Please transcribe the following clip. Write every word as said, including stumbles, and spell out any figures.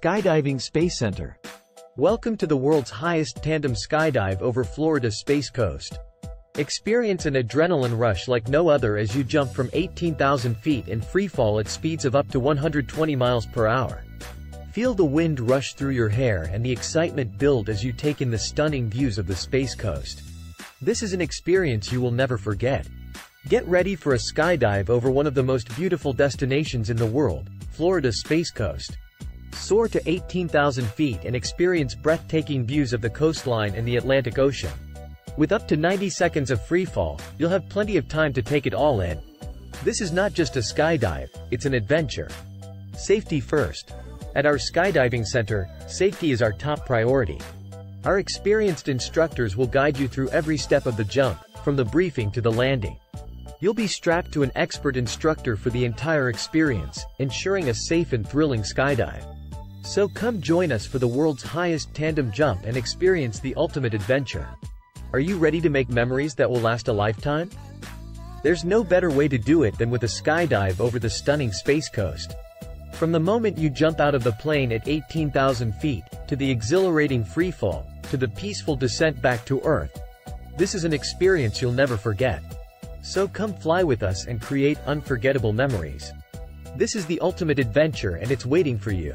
Skydiving Space Center. Welcome to the world's highest tandem skydive over Florida's Space Coast. Experience an adrenaline rush like no other as you jump from eighteen thousand feet in freefall at speeds of up to one hundred twenty miles per hour. Feel the wind rush through your hair and the excitement build as you take in the stunning views of the Space Coast. This is an experience you will never forget. Get ready for a skydive over one of the most beautiful destinations in the world, Florida's Space Coast. Soar to eighteen thousand feet and experience breathtaking views of the coastline and the Atlantic Ocean. With up to ninety seconds of freefall, you'll have plenty of time to take it all in. This is not just a skydive, it's an adventure. Safety first. At our skydiving center, safety is our top priority. Our experienced instructors will guide you through every step of the jump, from the briefing to the landing. You'll be strapped to an expert instructor for the entire experience, ensuring a safe and thrilling skydive. So come join us for the world's highest tandem jump and experience the ultimate adventure. Are you ready to make memories that will last a lifetime? There's no better way to do it than with a skydive over the stunning Space Coast. From the moment you jump out of the plane at eighteen thousand feet, to the exhilarating freefall, to the peaceful descent back to Earth, this is an experience you'll never forget. So come fly with us and create unforgettable memories. This is the ultimate adventure and it's waiting for you.